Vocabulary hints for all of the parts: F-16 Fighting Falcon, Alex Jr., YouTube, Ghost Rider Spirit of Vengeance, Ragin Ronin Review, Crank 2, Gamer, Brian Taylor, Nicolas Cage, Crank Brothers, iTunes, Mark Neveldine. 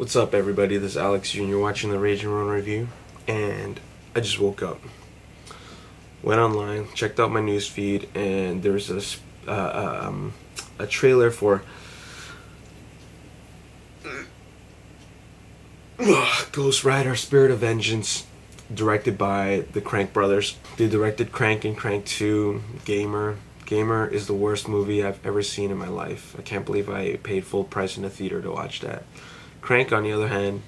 What's up, everybody? This is Alex Jr. watching the Ragin Ronin Review, and I just woke up. Went online, checked out my news feed, and there was a trailer for Ghost Rider Spirit of Vengeance, directed by the Crank Brothers. They directed Crank and Crank 2, Gamer. Gamer is the worst movie I've ever seen in my life. I can't believe I paid full price in the theater to watch that. Crank, on the other hand,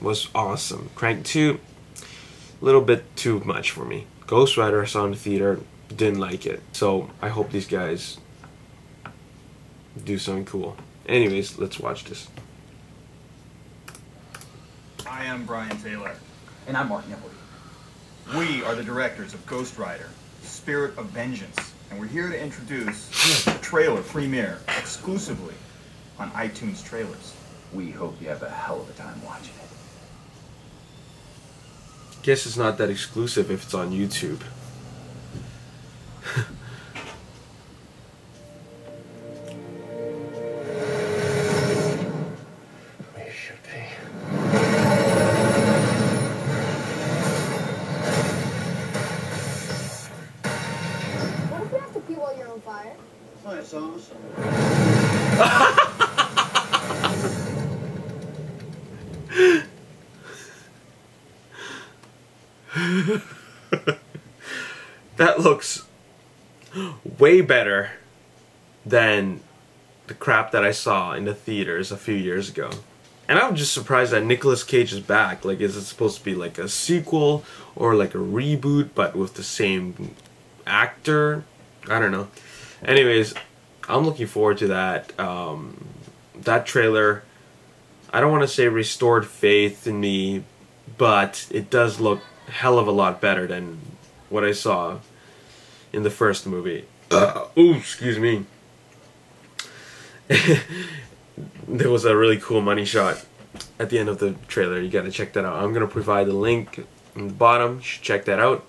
was awesome. Crank 2, a little bit too much for me. Ghost Rider I saw in the theater, didn't like it. So I hope these guys do something cool. Anyways, let's watch this. I am Brian Taylor. And I'm Mark Neveldine. We are the directors of Ghost Rider, Spirit of Vengeance, and we're here to introduce the trailer premiere exclusively on iTunes trailers. We hope you have a hell of a time watching it. Guess it's not that exclusive if it's on YouTube. We should be. What if you have to pee while you're on fire? Oh, it's awesome. That looks way better than the crap that I saw in the theaters a few years ago. And I'm just surprised that Nicolas Cage is back. Like, is it supposed to be like a sequel or like a reboot but with the same actor? I don't know. Anyways, I'm looking forward to that. That trailer, I don't want to say restored faith in me, but it does look a hell of a lot better than what I saw in the first movie. Ooh, excuse me. There was a really cool money shot at the end of the trailer. You gotta check that out. I'm gonna provide the link in the bottom. You should check that out.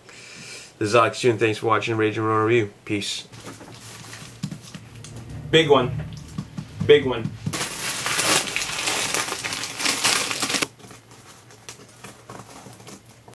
This is Alex Jr. Thanks for watching Ragin Ronin Review. Peace. Big one. Big one.